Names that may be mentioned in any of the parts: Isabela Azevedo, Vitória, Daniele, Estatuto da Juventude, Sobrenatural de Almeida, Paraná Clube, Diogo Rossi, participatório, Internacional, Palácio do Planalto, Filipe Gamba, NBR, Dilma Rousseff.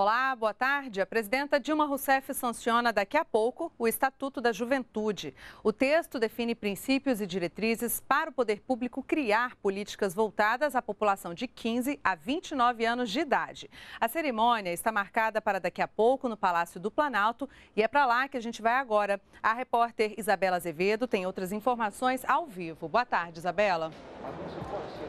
Olá, boa tarde. A presidenta Dilma Rousseff sanciona daqui a pouco o Estatuto da Juventude. O texto define princípios e diretrizes para o poder público criar políticas voltadas à população de 15 a 29 anos de idade. A cerimônia está marcada para daqui a pouco no Palácio do Planalto e é para lá que a gente vai agora. A repórter Isabela Azevedo tem outras informações ao vivo. Boa tarde, Isabela.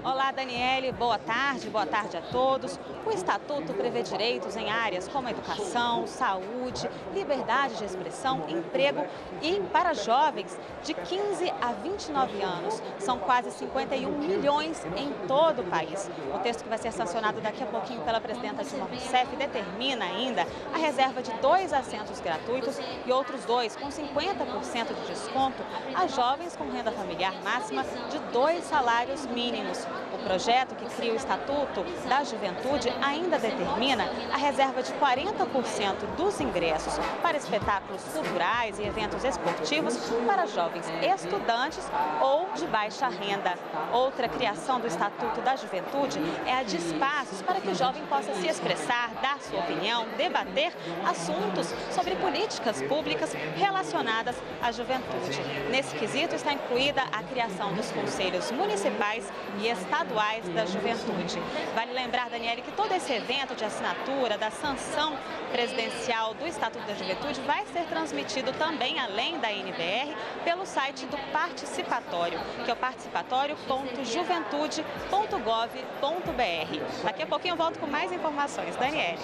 Olá, Daniele. Boa tarde a todos. O Estatuto prevê direitos em áreas como educação, saúde, liberdade de expressão, emprego e para jovens de 15 a 29 anos. São quase 51 milhões em todo o país. O texto que vai ser sancionado daqui a pouquinho pela presidenta Dilma Rousseff determina ainda a reserva de 2 assentos gratuitos e outros 2 com 50% de desconto a jovens com renda familiar máxima de 2 salários mínimos. O projeto que cria o Estatuto da Juventude ainda determina a reserva de 40% dos ingressos para espetáculos culturais e eventos esportivos para jovens estudantes ou de baixa renda. Outra criação do Estatuto da Juventude é a de espaços para que o jovem possa se expressar, dar sua opinião, debater assuntos sobre políticas públicas relacionadas à juventude. Nesse quesito está incluída a criação dos conselhos municipais e estaduais da juventude. Vale lembrar, Daniele, que todo esse evento de assinatura da sanção presidencial do Estatuto da Juventude vai ser transmitido também, além da NBR, pelo site do participatório, que é o participatório.juventude.gov.br. Daqui a pouquinho eu volto com mais informações, Daniele.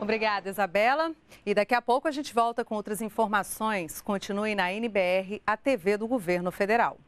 Obrigada, Isabela. E daqui a pouco a gente volta com outras informações. Continue na NBR, a TV do Governo Federal.